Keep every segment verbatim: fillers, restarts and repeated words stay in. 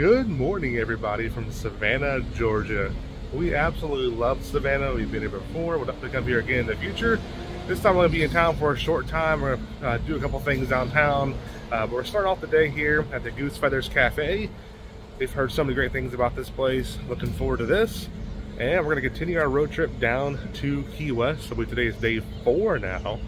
Good morning, everybody, from Savannah, Georgia. We absolutely love Savannah. We've been here before. We'll definitely come here again in the future. This time we're going to be in town for a short time. We're going to uh, do a couple things downtown. Uh, but we're starting off the day here at the Goose Feathers Cafe. They've heard so many great things about this place. Looking forward to this. And we're going to continue our road trip down to Key West. So we, today is day four now.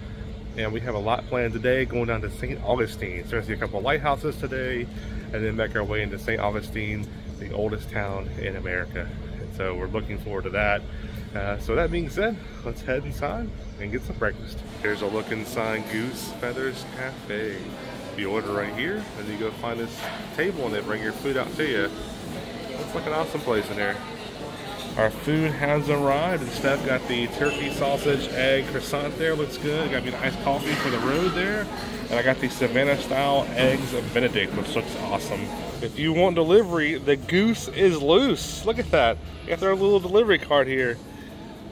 And we have a lot planned today, going down to Saint Augustine. So we're going to see a couple of lighthouses today, and then make our way into Saint Augustine, the oldest town in America. And so we're looking forward to that. Uh, so that being said, let's head inside and get some breakfast. Here's a look inside Goose Feathers Cafe. You order right here, and you go find this table, and they bring your food out to you. Looks like an awesome place in here. Our food has arrived, and Steph got the turkey sausage egg croissant there. Looks good. Got me an iced coffee for the road there. And I got the Savannah style eggs of Benedict, which looks awesome. If you want delivery, the Goose is loose. Look at that. You got their little delivery cart here.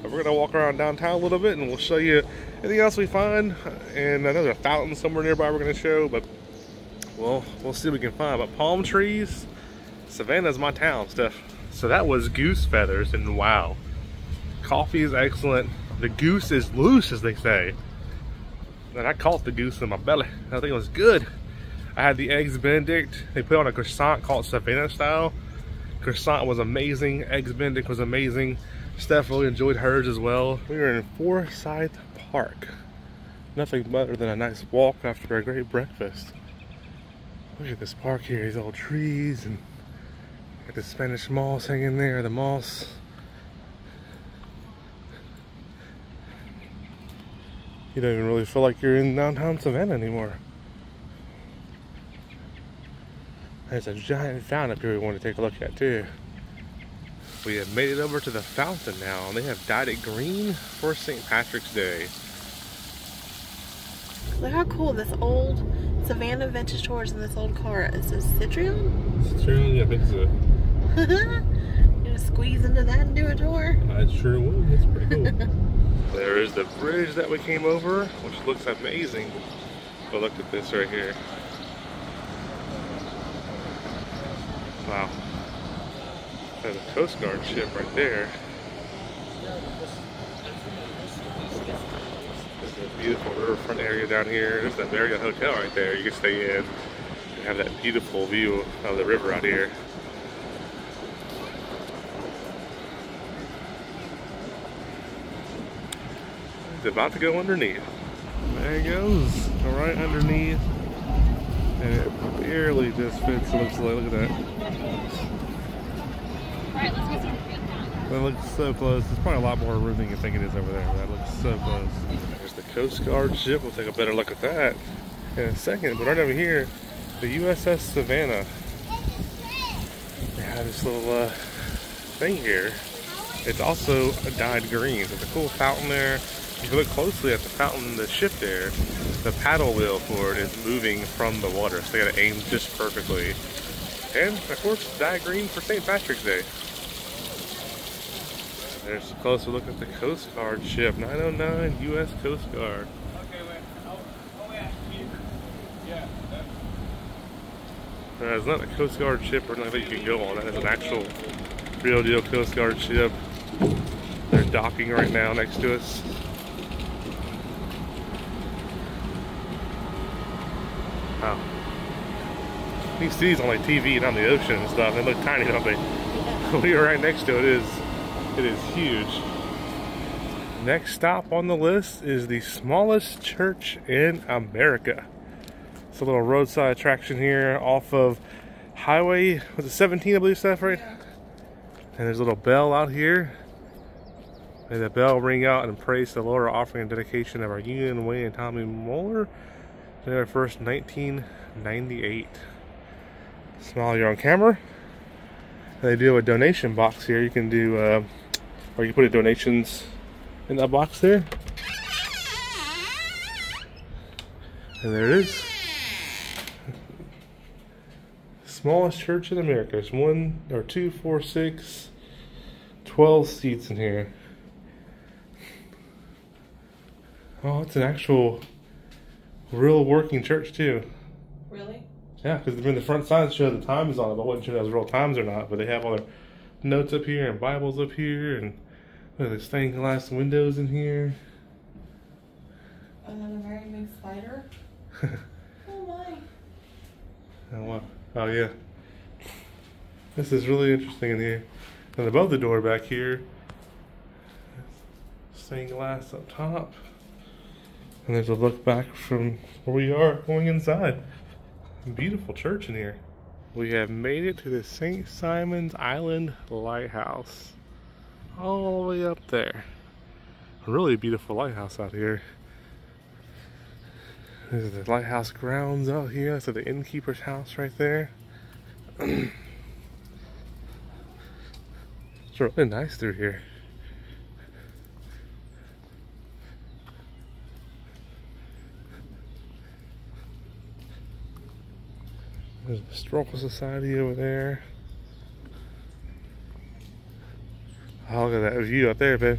We're going to walk around downtown a little bit, and we'll show you anything else we find. And I know there's a fountain somewhere nearby we're going to show, but we'll, we'll see what we can find. But palm trees, Savannah's my town, Steph. So that was Goose Feathers, and wow. Coffee is excellent. The goose is loose, as they say. And I caught the goose in my belly. I think it was good. I had the eggs Benedict. They put on a croissant called Savannah style. Croissant was amazing. Eggs Benedict was amazing. Steph really enjoyed hers as well. We were in Forsyth Park. Nothing better than a nice walk after a great breakfast. Look at this park here. These old trees and got the Spanish moss hanging there, the moss. You don't even really feel like you're in downtown Savannah anymore. There's a giant fountain up here we want to take a look at too. We have made it over to the fountain now, and they have dyed it green for Saint Patrick's Day. Look how cool this old Savannah vintage tours in this old car is. This Citroen? Citroen, yeah, I think so. You're gonna squeeze into that and do a tour? I sure will. That's pretty cool. There is the bridge that we came over, which looks amazing. But look at this right here. Wow. There's a Coast Guard ship right there. This is a beautiful riverfront area down here. There's that Marriott Hotel right there you can stay in and have that beautiful view of the river out here. About to go underneath. There it goes, right underneath, and it barely just fits. Looks like, look at that. All right, let's get some. That looks so close. There's probably a lot more room than you think it is over there. That looks so close. There's the Coast Guard ship. We'll take a better look at that in a second. But right over here, the U S S Savannah. They have this little uh, thing here. It's also dyed green. There's a cool fountain there. If you look closely at the fountain, the ship there, the paddle wheel for it is moving from the water, so they gotta aim just perfectly. And of course, dyed green for Saint Patrick's Day. There's a closer look at the Coast Guard ship, nine oh nine U S Coast Guard. Okay, wait. Oh, oh yeah. Yeah. Uh, it's not a Coast Guard ship or nothing you can go on. That is an actual real deal Coast Guard ship. They're docking right now next to us. Wow. These seas on like T V and on the ocean and stuff, they look tiny, don't they? Yeah. We are right next to it. It is, it is huge. Next stop on the list is the smallest church in America. It's a little roadside attraction here off of Highway, was it seventeen, I believe, Steph, right? Yeah. And there's a little bell out here. May the bell ring out and praise the Lord, our offering and dedication of our Union Way and Tommy Moeller. January first, nineteen ninety-eight. Smile you're on camera. They do a donation box here. You can do, uh, or you can put a donations in that box there. And there it is. Smallest church in America. There's one or two, four, six, twelve seats in here. Oh, it's an actual real working church too. Really? Yeah, because I mean, the front signs show the times on it, but I wasn't sure if that was real times or not. But they have all their notes up here and Bibles up here, and look at the stained glass windows in here. And then a very big spider. Oh my. Oh, wow. Oh, yeah. This is really interesting in here. And above the door back here, stained glass up top. And there's a look back from where we are going inside. Beautiful church in here. We have made it to the Saint Simon's Island Lighthouse. All the way up there. A really beautiful lighthouse out here. There's the lighthouse grounds out here. That's the innkeeper's house right there. It's really nice through here. There's the Historical Society over there. Oh, look at that view out there, babe.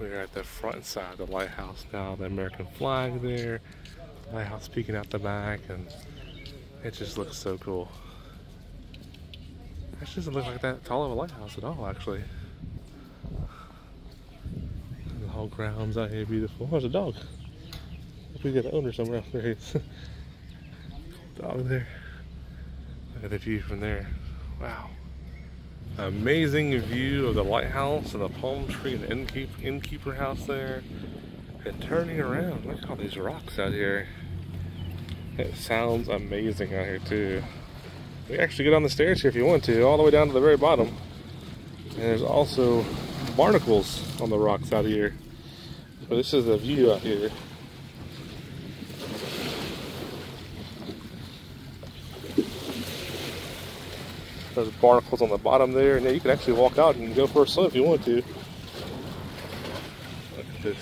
We're at the front side of the lighthouse now. The American flag there. Lighthouse peeking out the back, and it just looks so cool. It doesn't look like that tall of a lighthouse at all, actually. The whole grounds out here beautiful. Oh, there's a dog. I think we got an owner somewhere out there. Dog there. Look at the view from there. Wow. Amazing view of the lighthouse and the palm tree and the innkeep innkeeper house there. And turning around, look at all these rocks out here. It sounds amazing out here too. We actually go down the stairs here if you want to, all the way down to the very bottom. And there's also barnacles on the rocks out here. But this is the view out here. There's barnacles on the bottom there, and yeah, you can actually walk out and go for a swim if you want to. Look at this.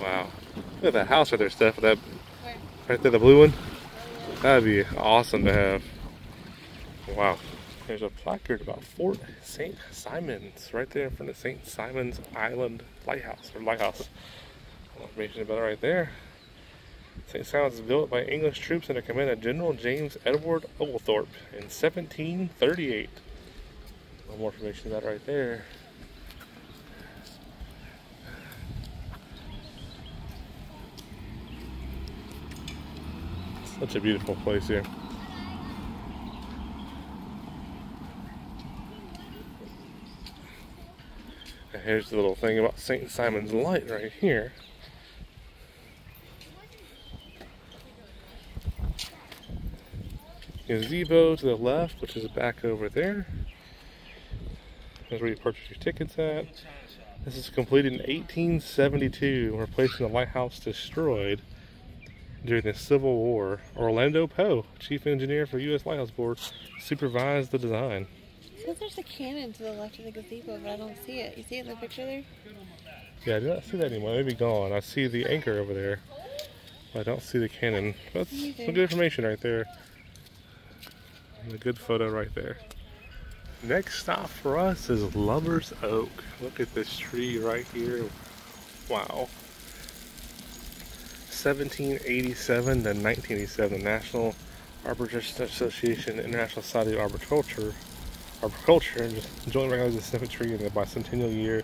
Wow. Look at that house right there, Steph. That, right there, the blue one. That would be awesome to have. Wow. There's a placard about Fort Saint Simon's right there in front of Saint Simon's Island Lighthouse, or Lighthouse. Information about it right there. Saint Simon's was built by English troops under command of General James Edward Oglethorpe in seventeen thirty-eight. A little more information about it right there. Such a beautiful place here. Here's the little thing about Saint Simon's Light right here. Gazebo to the left, which is back over there. That's where you purchase your tickets at. This is completed in eighteen seventy-two, replacing the lighthouse destroyed during the Civil War. Orlando Poe, chief engineer for U S Lighthouse Board, supervised the design. Because there's a cannon to the left of the gazebo, but I don't see it. You see it in the picture there? Yeah, I don't see that anymore. It'd be gone. I see the anchor over there, but I don't see the cannon. That's some good information right there. And a good photo right there. Next stop for us is Lover's Oak. Look at this tree right here. Wow. seventeen eighty-seven to nineteen eighty-seven, the National Arborist Association, International Society of Arboriculture. Arboriculture jointly recognizes the cemetery in the bicentennial year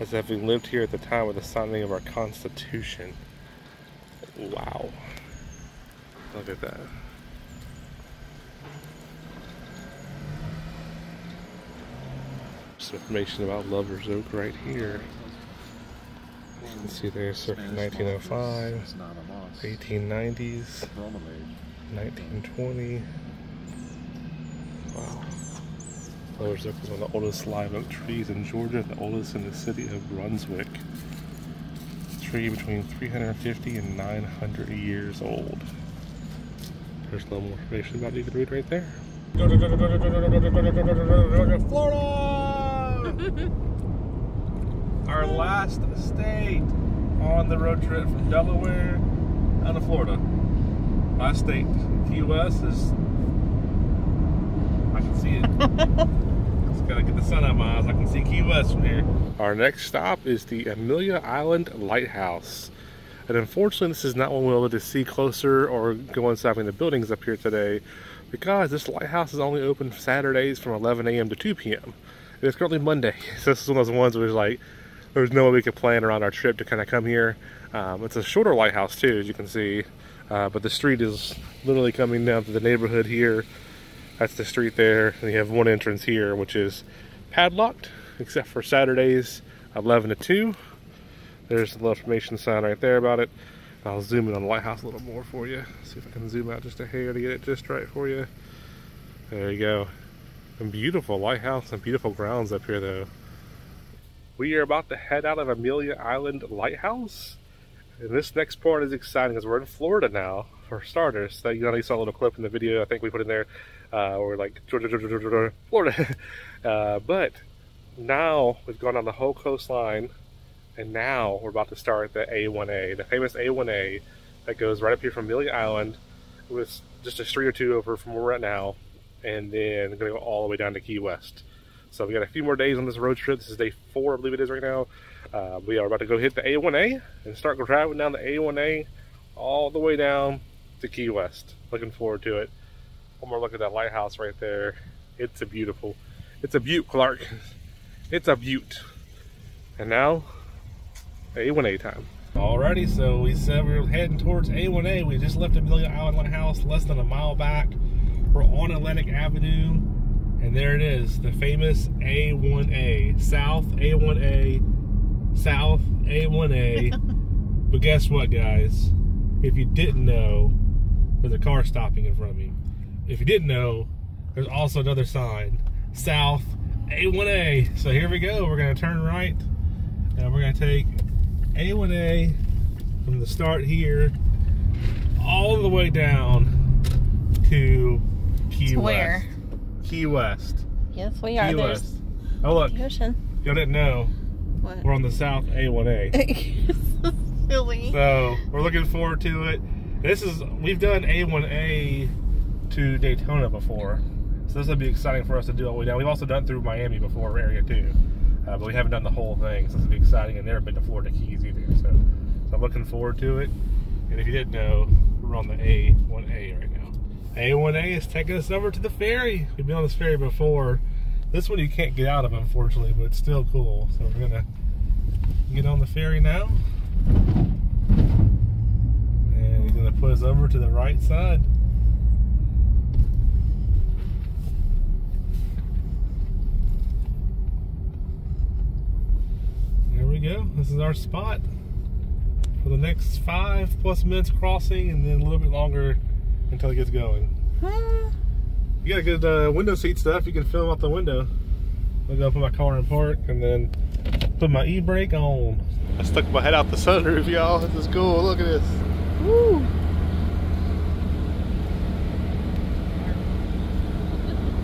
as having lived here at the time of the signing of our Constitution. Wow. Look at that. Some information about Lover's Oak right here. You can see there's circa nineteen oh five, eighteen nineties, nineteen twenty. Wow. Lover's Oak is one of the oldest live oak trees in Georgia, the oldest in the city of Brunswick. A tree between three hundred fifty and nine hundred years old. There's a little more information about it you can read right there. Florida! Our last state on the road trip from Delaware out of Florida. My state, Key West, is. I can see it. It's gotta get the sun out of my eyes. I can see Key West from here. Our next stop is the Amelia Island Lighthouse. And unfortunately, this is not one we'll be able to see closer or go inside in the buildings up here today, because this lighthouse is only open Saturdays from eleven A M to two P M And it's currently Monday, so this is one of those ones where it's like, there's no way we could plan around our trip to kind of come here. Um, it's a shorter lighthouse too, as you can see, uh, but the street is literally coming down to the neighborhood here. That's the street there, and you have one entrance here, which is padlocked, except for Saturdays, eleven to two. There's the little information sign right there about it. I'll zoom in on the lighthouse a little more for you. See if I can zoom out just a hair to get it just right for you. There you go. A beautiful lighthouse and beautiful grounds up here though. We are about to head out of Amelia Island Lighthouse. And this next part is exciting because we're in Florida now, for starters. So you already saw a little clip in the video I think we put in there, uh, or like, Florida. uh, but now we've gone on the whole coastline. And now we're about to start the A one A, the famous A one A that goes right up here from Amelia Island, with just a street or two over from where we're at now, and then gonna go all the way down to Key West. So we got a few more days on this road trip. This is day four, I believe it is right now. Uh, we are about to go hit the A one A and start driving down the A one A all the way down to Key West. Looking forward to it. One more look at that lighthouse right there. It's a beautiful, it's a beaut, Clark. It's a beaut. And now, A one A time. Alrighty, so we said we were heading towards A one A. We just left Amelia Island Lighthouse, less than a mile back. We're on Atlantic Avenue, and there it is, the famous A one A. South A one A, South A one A. But guess what, guys? If you didn't know, there's a car stopping in front of me. If you didn't know, there's also another sign, South A one A. So here we go, we're gonna turn right, and we're gonna take A one A from the start here all the way down to Key West. Key West. Yes, we are. Key West. Oh look, y'all didn't know what? We're on the South A one A. This is silly. So we're looking forward to it. This is, we've done A one A to Daytona before, so this will be exciting for us to do all the way down. We've also done through Miami before, area too. Uh, but we haven't done the whole thing, so it's gonna be exciting. And never been to Florida Keys either, so, so I'm looking forward to it. And if you didn't know, we're on the A one A right now. A one A is taking us over to the ferry. We've been on this ferry before. This one you can't get out of, unfortunately, but it's still cool. So we're gonna get on the ferry now, and he's gonna put us over to the right side. Go. This is our spot for the next five plus minutes crossing, and then a little bit longer until it gets going. Huh? You got good uh, window seat stuff. You can film out the window. I'll go put my car in park and then put my e-brake on. I stuck my head out the sunroof, y'all. This is cool. Look at this. Woo!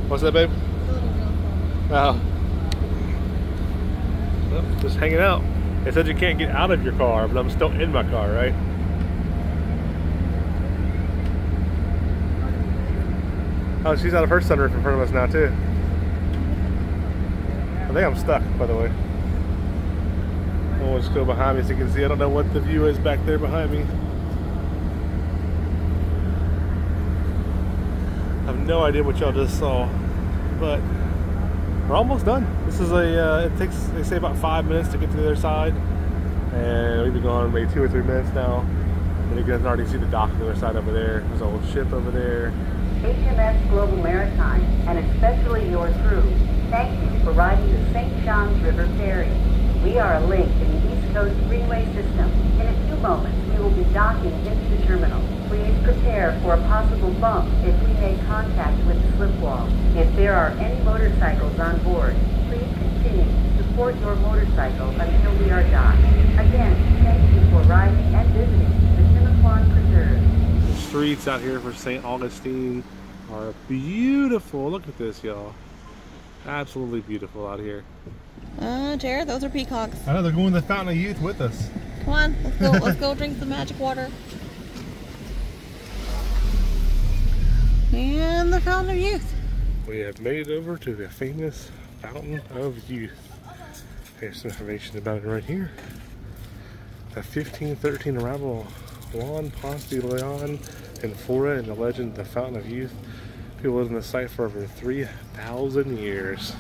What's that, babe? Wow. Oh. Just hanging out. It said you can't get out of your car, but I'm still in my car, right? Oh, she's out of her sunroof in front of us now too. I think I'm stuck, by the way. I'll just go behind me so you can see. I don't know what the view is back there behind me. I have no idea what y'all just saw, but we're almost done. This is a, uh, it takes, they say about five minutes to get to the other side. And we've been going maybe two or three minutes now. And you guys can already see the dock on the other side over there. There's an old ship over there. H M S Global Maritime, and especially your crew, thank you for riding the Saint Johns River Ferry. We are a link in the East Coast Freeway system. In a few moments, we will be docking into the terminal. Please prepare for a possible bump if we make contact with the slip wall. If there are any motorcycles on board, please continue to support your motorcycle until we are docked. Again, thank you for riding and visiting the Timaquan Preserve. The streets out here for Saint Augustine are beautiful. Look at this, y'all. Absolutely beautiful out here. Uh, Jared, those are peacocks. I know, they're going to the Fountain of Youth with us. Come on, let's go, let's go drink some magic water. And the Fountain of Youth. We have made it over to the famous Fountain of Youth. There's some information about it right here. A fifteen thirteen arrival of Juan Ponce de Leon and Flora and the legend of the Fountain of Youth. People lived in the site for over three thousand years.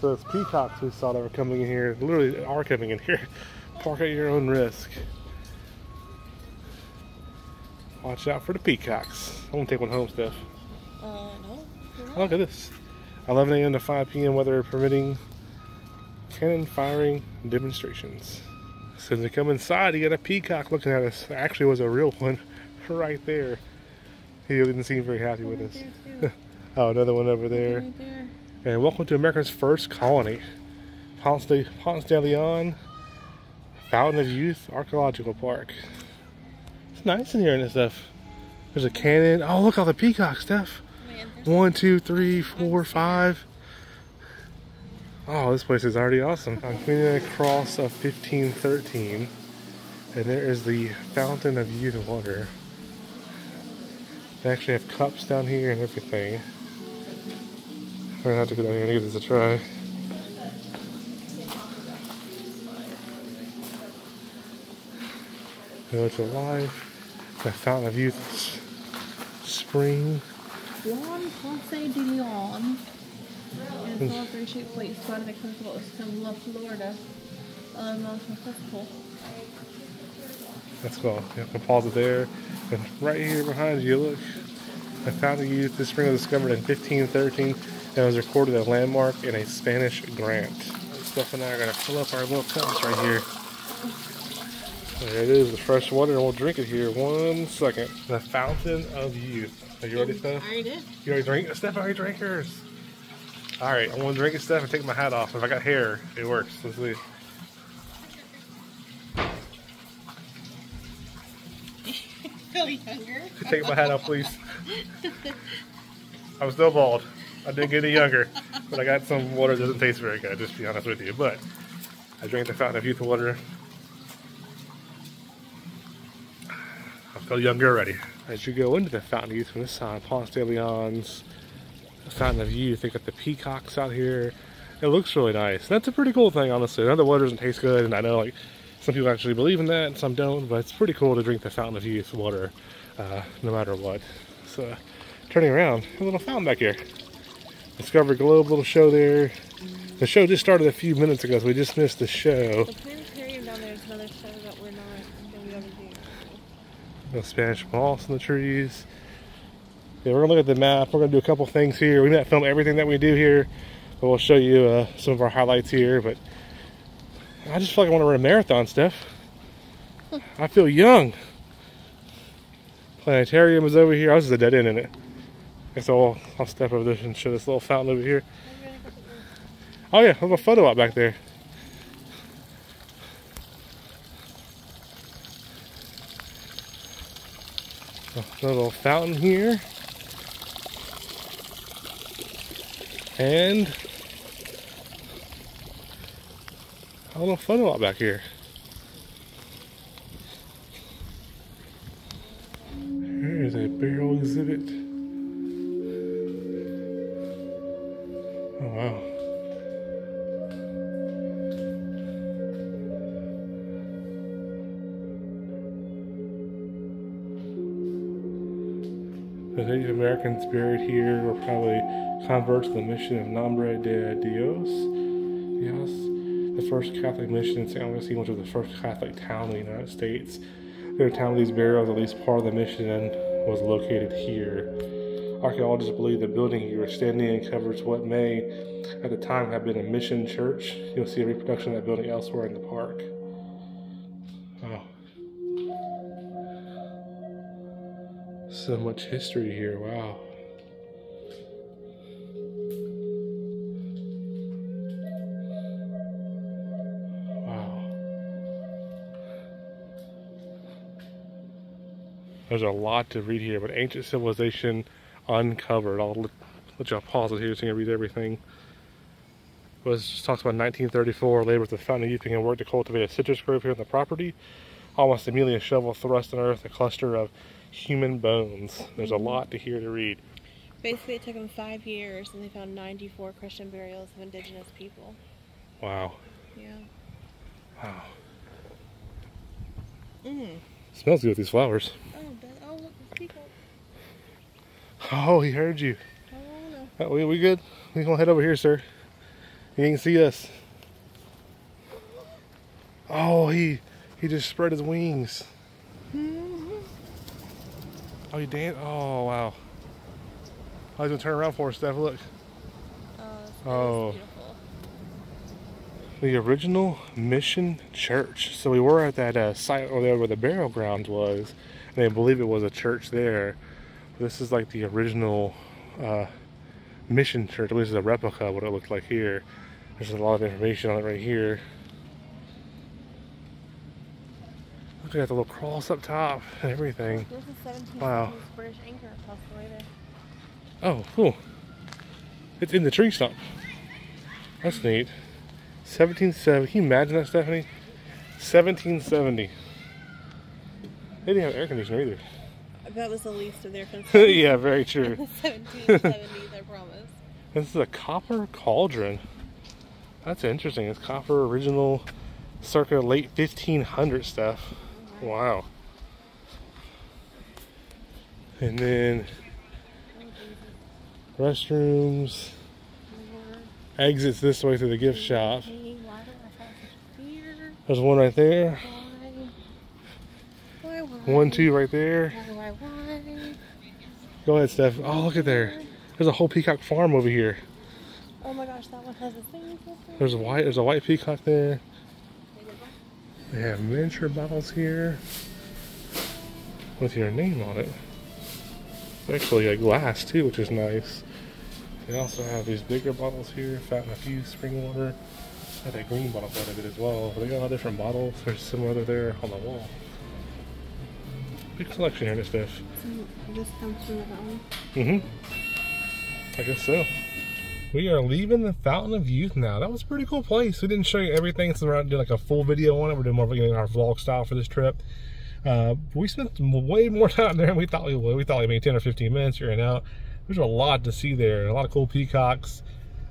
So it's peacocks we saw that were coming in here, literally are coming in here. Park at your own risk. Watch out for the peacocks. I'm gonna take one home, Steph. Uh, no. Oh, look at this. eleven A M to five P M weather permitting. Cannon firing demonstrations. As soon as we come inside, you got a peacock looking at us. Actually, was a real one right there. He didn't seem very happy with us. Oh, another one over there. Right there. And welcome to America's first colony, Ponce de, Ponce de Leon, Fountain of Youth Archaeological Park. It's nice in here and stuff. There's a cannon. Oh, look all the peacocks, Steph. One, two, three, four, five. Oh, this place is already awesome. I'm cleaning across of fifteen thirteen, and there is the Fountain of Youth water. They actually have cups down here and everything. I'm gonna have to go down here and give this a try. Village of Life, the Fountain of Youth Spring. Juan Ponce de Leon. And it's all very shaped plate squad that comes from La Florida. Um, that's cool. That's cool. You can pause it there. And right here behind you, look. The Fountain of Youth, this spring was discovered in fifteen thirteen and was recorded as a landmark in a Spanish grant. Steph and I are going to fill up our little cups right here. There it is, the fresh water, and we'll drink it here. One second. The Fountain of Youth. Are you ready, Steph? I already did. You already drank? Steph already drank hers. All right, I'm going to drink it, Steph, and take my hat off. If I got hair, it works. Let's see. Feel younger? Take my hat off, please. I'm still bald. I didn't get any younger, but I got some water that doesn't taste very good, just to be honest with you. But I drank the Fountain of Youth water. I feel younger already. As you go into the Fountain of Youth from this side, Ponce de Leon's Fountain of Youth, they got the peacocks out here. It looks really nice. That's a pretty cool thing, honestly. Another water doesn't taste good, and I know like some people actually believe in that, and some don't, but it's pretty cool to drink the Fountain of Youth water, uh, no matter what. So, turning around, a little fountain back here. Discovery Globe, little show there. The show just started a few minutes ago, so we just missed the show. The planetarium down there is another show that we're not going to be able to do. Little Spanish moss in the trees. Yeah, we're going to look at the map. We're going to do a couple things here. We may not film everything that we do here, but we'll show you uh, some of our highlights here. But I just feel like I want to run a marathon, Steph. Huh. I feel young. Planetarium is over here. Oh, this is a dead end, isn't it? I guess I'll, I'll step over this and show this little fountain over here. Oh, yeah. I have a photo op back there. A little fountain here. And a little photo op back here. There is a barrel exhibit. Oh, wow. The Native Americans buried here were probably converts to the mission of Nombre de Dios. Yes, the first Catholic mission in Saint Augustine, which was the first Catholic town in the United States. Their town of these burials, at least part of the mission, was located here. Archaeologists believe the building you are standing in covers what may, at the time, have been a mission church. You'll see a reproduction of that building elsewhere in the park. So much history here, wow. Wow. There's a lot to read here, but ancient civilization uncovered. I'll let, let y'all pause it here so you can read everything. It was, talks about nineteen thirty-four, laborers at the Fountain of Youth began work to cultivate a citrus grove here on the property. Almost immediately a shovel thrust in earth, a cluster of human bones. There's a lot to here to read. Basically, it took them five years, and they found ninety-four Christian burials of indigenous people. Wow. Yeah. Wow. Mm. Smells good with these flowers. Oh, but, oh look, there's people. Oh, he heard you. Oh, we, we good? We're going to head over here, sir. He can see us. Oh, he he just spread his wings. Mm-hmm. Oh, he danced? Oh, wow. Oh, he's going to turn around for us, Steph. Look. Oh. Oh. Beautiful. The original Mission Church. So we were at that uh, site over there where the burial ground was, and I believe it was a church there. This is like the original uh, Mission Church. At least it's a replica of what it looked like here. There's a lot of information on it right here. Look at the little cross up top and everything. There's a seventeenth century British anchor across the way there. Oh, cool. It's in the tree stump. That's neat. seventeen seventy. Can you imagine that, Stephanie? seventeen seventy. They didn't have air conditioner either. That was the least of their concerns. Yeah, very true. seventeen seventies, I promise. This is a copper cauldron. That's interesting. It's copper original, circa late fifteen hundred stuff. Right. Wow. And then restrooms. Exits this way to the gift shop. There's one right there. One, two right there. Go ahead, Steph. Oh, look at there. There's a whole peacock farm over here. Oh my gosh, that one has a thing. There's a white, there's a white peacock there. They have miniature bottles here with your name on it. It's actually a glass too, which is nice. They also have these bigger bottles here, fountain of youth, spring water. Got that green bottle part of it as well. They got a lot of different bottles. There's some other there on the wall. Big selection here, this stuff. This comes from the fountain. Mm-hmm. I guess so. We are leaving the Fountain of Youth now. That was a pretty cool place. We didn't show you everything, so we're not doing like a full video on it. We're doing more of our vlog style for this trip. Uh, we spent way more time there than we thought we would. We thought like maybe ten or fifteen minutes here and out. There's a lot to see there. A lot of cool peacocks.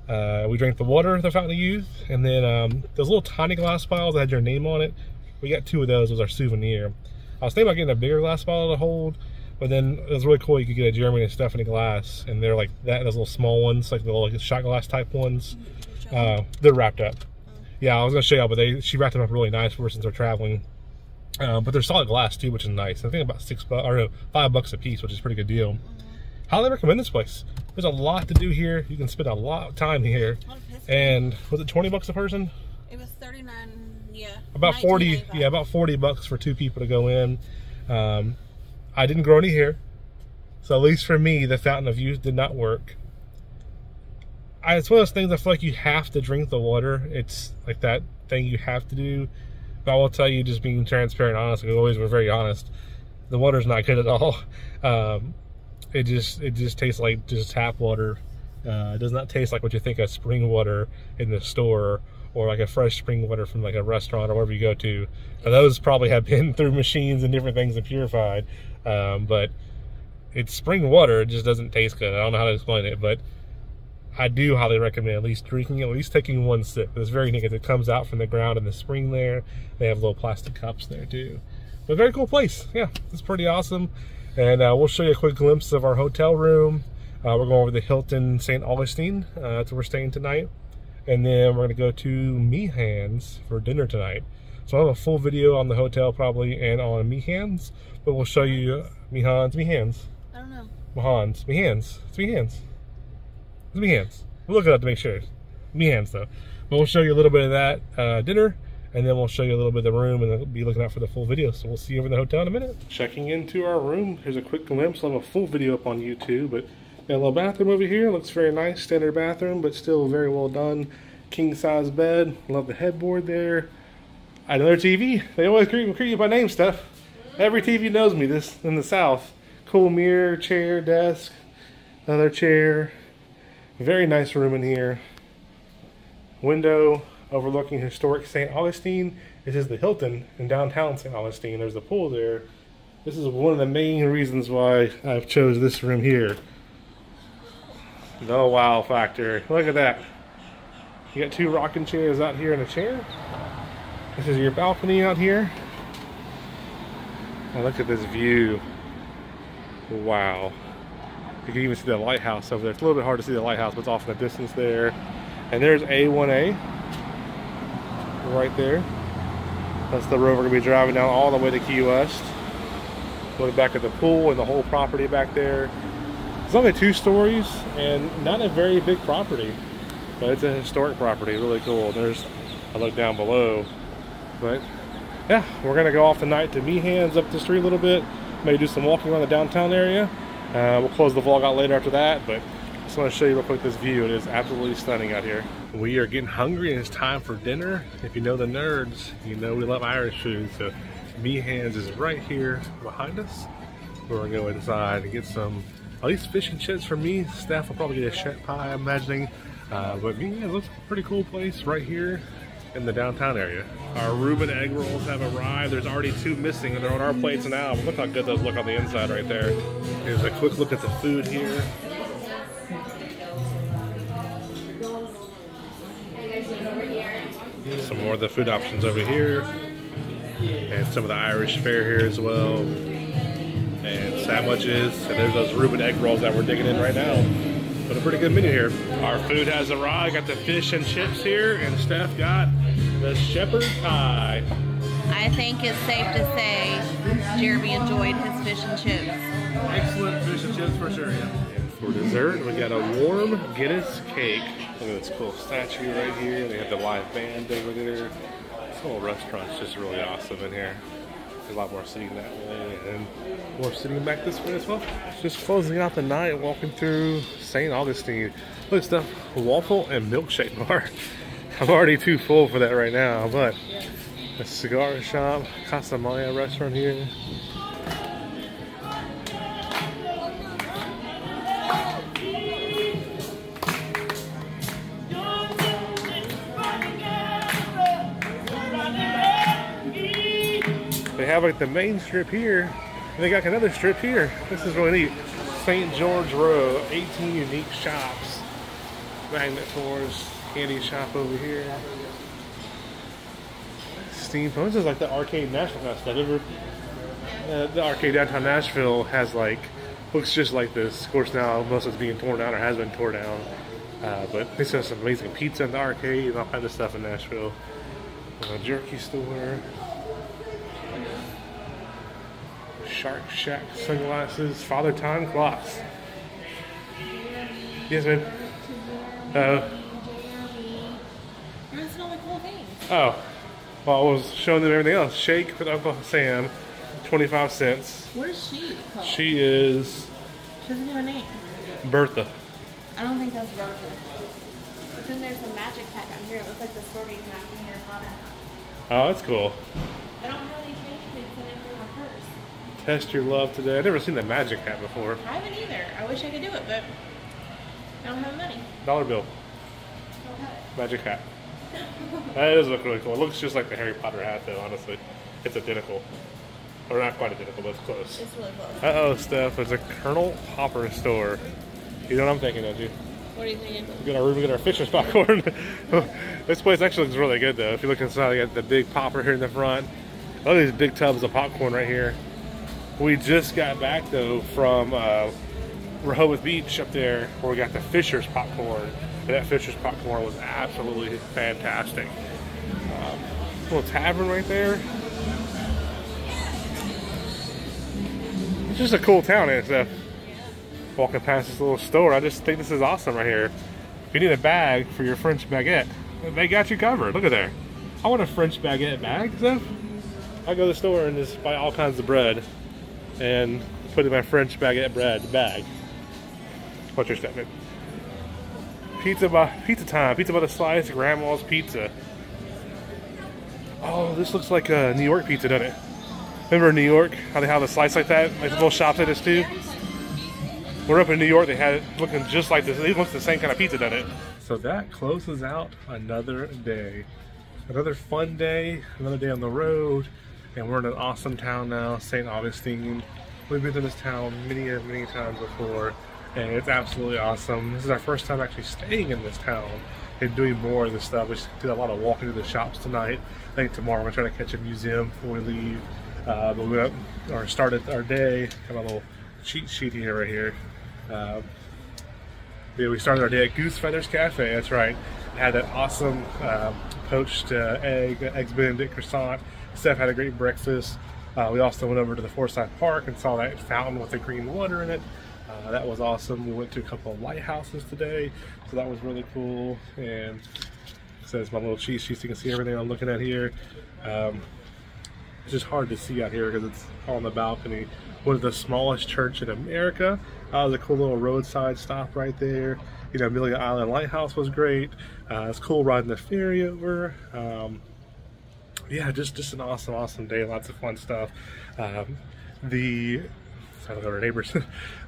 Uh, we drank the water at the Fountain of Youth. And then um, those little tiny glass bottles that had your name on it. We got two of those as our souvenir. I was thinking about getting a bigger glass bottle to hold. But then it was really cool, you could get a Jeremy and Stephanie glass, and they're like that, those little small ones, like the little shot glass type ones. Uh, they're wrapped up. Oh. Yeah, I was gonna show y'all, but they she wrapped them up really nice for us since we're traveling. Uh, but they're solid glass too, which is nice. I think about six bucks or no, five bucks a piece, which is a pretty good deal. Mm-hmm. Highly recommend this place. There's a lot to do here. You can spend a lot of time here. And was it twenty bucks a person? It was thirty-nine. Yeah. About forty. Yeah, about forty bucks for two people to go in. Um, I didn't grow any hair, so at least for me, the Fountain of Youth did not work. I, it's one of those things I feel like you have to drink the water. It's like that thing you have to do. But I will tell you, just being transparent, honest, we always were very honest. The water's not good at all. Um, it just it just tastes like just tap water. Uh, it does not taste like what you think of spring water in the store, or like a fresh spring water from like a restaurant or wherever you go to. Now, those probably have been through machines and different things and purified, um, but it's spring water. It just doesn't taste good. I don't know how to explain it, but I do highly recommend at least drinking, at least taking one sip. It's very neat. It comes out from the ground in the spring there. They have little plastic cups there too. But very cool place. Yeah, it's pretty awesome. And uh, we'll show you a quick glimpse of our hotel room. Uh, we're going over to Hilton Saint Augustine. Uh, that's where we're staying tonight. And then we're gonna go to Meehan's for dinner tonight. So I'll have a full video on the hotel probably and on Meehan's, but we'll show you Meehan's, Meehan's. I don't know. Meehan's, Meehan's, it's Meehan's. It's Meehan's. We'll look it up to make sure. Meehan's though. But we'll show you a little bit of that uh, dinner, and then we'll show you a little bit of the room, and we'll be looking out for the full video. So we'll see you over in the hotel in a minute. Checking into our room. Here's a quick glimpse. I'll have a full video up on YouTube, but a little bathroom over here. Looks very nice, standard bathroom, but still very well done. King size bed. Love the headboard there. Another T V. They always creep you by name stuff. Every T V knows me. This in the South. Cool mirror, chair, desk. Another chair. Very nice room in here. Window overlooking historic Saint Augustine. This is the Hilton in downtown Saint Augustine. There's a pool there. This is one of the main reasons why I've chose this room here. The wow factor. Look at that. You got two rocking chairs out here and a chair. This is your balcony out here. Oh, look at this view. Wow. You can even see the lighthouse over there. It's a little bit hard to see the lighthouse, but it's off in the distance there. And there's A one A right there. That's the road we're going to be driving down all the way to Key West. Look back at the pool and the whole property back there. It's only two stories and not a very big property, but it's a historic property. Really cool. There's a look down below. But yeah, we're going to go off tonight to Meehan's, up the street a little bit. Maybe do some walking around the downtown area. Uh, we'll close the vlog out later after that, but I just want to show you real quick this view. It is absolutely stunning out here. We are getting hungry and it's time for dinner. If you know the nerds, you know we love Irish food. So Meehan's is right here behind us. We're going to go inside and get some, at least fish and chips for me. Steph will probably get a shrimp pie, I'm imagining. Uh, but Meehan's looks a pretty cool place right here in the downtown area. Our Reuben egg rolls have arrived. There's already two missing and they're on our plates now. Look how good those look on the inside right there. Here's a quick look at the food here. Some more of the food options over here. And some of the Irish fare here as well. And sandwiches. And there's those Reuben egg rolls that we're digging in right now. But a pretty good menu here. Our food has arrived. Got the fish and chips here. And Steph got the shepherd pie. I think it's safe to say Jeremy enjoyed his fish and chips. Excellent fish and chips for sure, yeah. And for dessert, we got a warm Guinness cake. Look at this cool statue right here. They have the live band over there. This whole restaurant's just really awesome in here. There's a lot more sitting that way and more sitting back this way as well. Just closing out the night, walking through Saint Augustine. Look at stuff, waffle and milkshake bar. I'm already too full for that right now, but a cigar shop, Casa Maya restaurant here. They have like the main strip here, and they got another strip here. This is really neat. Saint George Row, eighteen unique shops. Magnet floors, candy shop over here. Steampunk. This is like the arcade Nashville kind of stuff. Remember, uh, the arcade downtown Nashville has like, looks just like this. Of course now most of it's being torn down or has been torn down. Uh, but they sell some amazing pizza in the arcade and all kinds of stuff in Nashville. A jerky store. Shark Shack sunglasses, Father Time clocks. Yes, ma'am. Uh, You're missing all the cool things. Oh, well, I was showing them everything else. Shake with Uncle Sam, twenty-five cents. Where's she? Called? She is. She doesn't have a name. Bertha. I don't think that's Bertha. But then there's a magic hat down here. It looks like the sorting hat in your father. Oh, that's cool. I don't really think they put it in my purse. Test your love today. I've never seen the magic hat before. I haven't either. I wish I could do it, but I don't have money. Dollar bill. I don't have it. Magic hat. That does look really cool. It looks just like the Harry Potter hat, though, honestly. It's identical. Or not quite identical, but it's close. It's really close. Uh-oh, Steph. There's a Colonel Popper store. You know what I'm thinking, don't you? What are you thinking? We got our, we got our Fisher's Popcorn. This place actually looks really good, though. If you look inside, you got the big popper here in the front. I love these big tubs of popcorn right here. We just got back though from uh, Rehoboth Beach up there where we got the Fisher's Popcorn. And that Fisher's Popcorn was absolutely fantastic. Um, little tavern right there. It's just a cool town and stuff. Walking past this little store, I just think this is awesome right here. If you need a bag for your French baguette, they got you covered. Look at there. I want a French baguette bag, Steph. I go to the store and just buy all kinds of bread. And put in my French baguette bread bag. What's your statement? Pizza by pizza time, pizza by the slice, grandma's pizza. Oh, this looks like a New York pizza, doesn't it? Remember in New York how they have a slice like that? Like little shops like this too? We're up in New York, they had it looking just like this. It looks the same kind of pizza, doesn't it? So that closes out another day. Another fun day, another day on the road. And we're in an awesome town now, Saint Augustine. We've been to this town many, many times before. and it's absolutely awesome. This is our first time actually staying in this town and doing more of this stuff. We did a lot of walking to the shops tonight. I think tomorrow we're going to try to catch a museum before we leave. Uh, but we went up, or started our day. Got a little cheat sheet here right here. Uh, yeah, we started our day at Goose Feathers Cafe. That's right. Had an awesome uh, poached uh, egg, eggs Benedict croissant. Steph had a great breakfast. Uh, we also went over to the Forsyth Park and saw that fountain with the green water in it. Uh, that was awesome. We went to a couple of lighthouses today, so that was really cool. And so it's my little cheat sheet, so you can see everything I'm looking at here. Um, it's just hard to see out here because it's on the balcony. One of the smallest church in America. Uh, the cool little roadside stop right there. You know, Amelia Island Lighthouse was great. Uh, it's cool riding the ferry over. Um, yeah, just just an awesome, awesome day. Lots of fun stuff. Um, the I don't know our neighbors.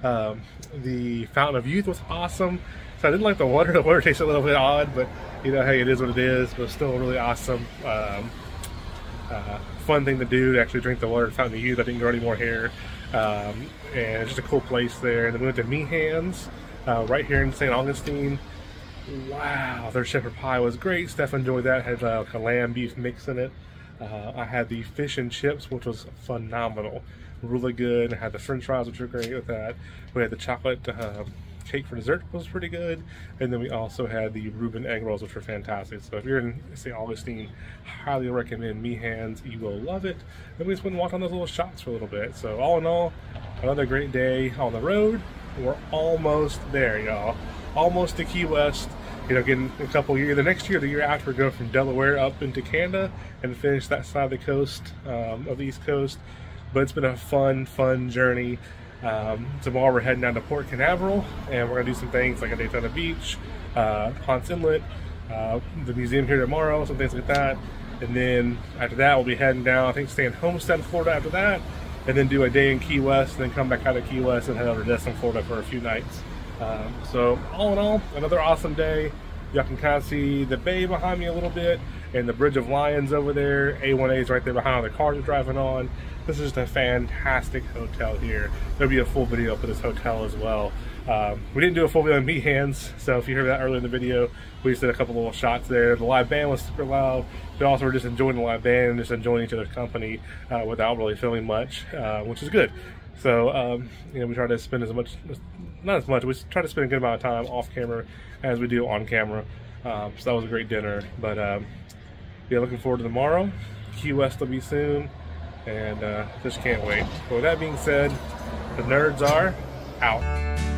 um, the Fountain of Youth was awesome. So I didn't like the water. The water tastes a little bit odd, but you know, hey, it is what it is. But still, really awesome, um, uh, fun thing to do. To actually drink the water at Fountain of Youth. I didn't grow any more hair, um, and it's just a cool place there. And then we went to Meehan's uh, right here in Saint Augustine. Wow, their shepherd pie was great. Steph enjoyed that. It had uh, like a lamb beef mix in it. Uh, I had the fish and chips, which was phenomenal, really good. I had the French fries, which were great with that. We had the chocolate uh, cake for dessert, which was pretty good, and then we also had the Reuben egg rolls, which were fantastic. So if you're in Saint Augustine, highly recommend Meehan's. You will love it. And we just went and walked on those little shops for a little bit. So all in all, another great day on the road. We're almost there, y'all. Almost to Key West. You know, getting a couple years, the next year, the year after, we're going from Delaware up into Canada and finish that side of the coast, um, of the East Coast. But it's been a fun, fun journey. Um, tomorrow we're heading down to Port Canaveral and we're gonna do some things like a Daytona Beach, uh, Ponce Inlet, uh, the museum here tomorrow, some things like that. And then after that, we'll be heading down, I think stay in Homestead, Florida after that, and then do a day in Key West, and then come back out of Key West and head over to Destin, Florida for a few nights. Um, so all in all, another awesome day. Y'all can kind of see the bay behind me a little bit and the Bridge of Lions over there. A one A is right there behind the cars are driving on. This is just a fantastic hotel here. There'll be a full video for this hotel as well. Um, we didn't do a full video on Meehan's, so if you heard that earlier in the video, we just did a couple little shots there. The live band was super loud. We also were just enjoying the live band and just enjoying each other's company uh, without really filming much, uh, which is good. So, um, you know, we try to spend as much, not as much, we try to spend a good amount of time off camera as we do on camera. Um, so that was a great dinner. But, um, yeah, looking forward to tomorrow. Key West will be soon. And uh, just can't wait. But with that being said, the nerds are out.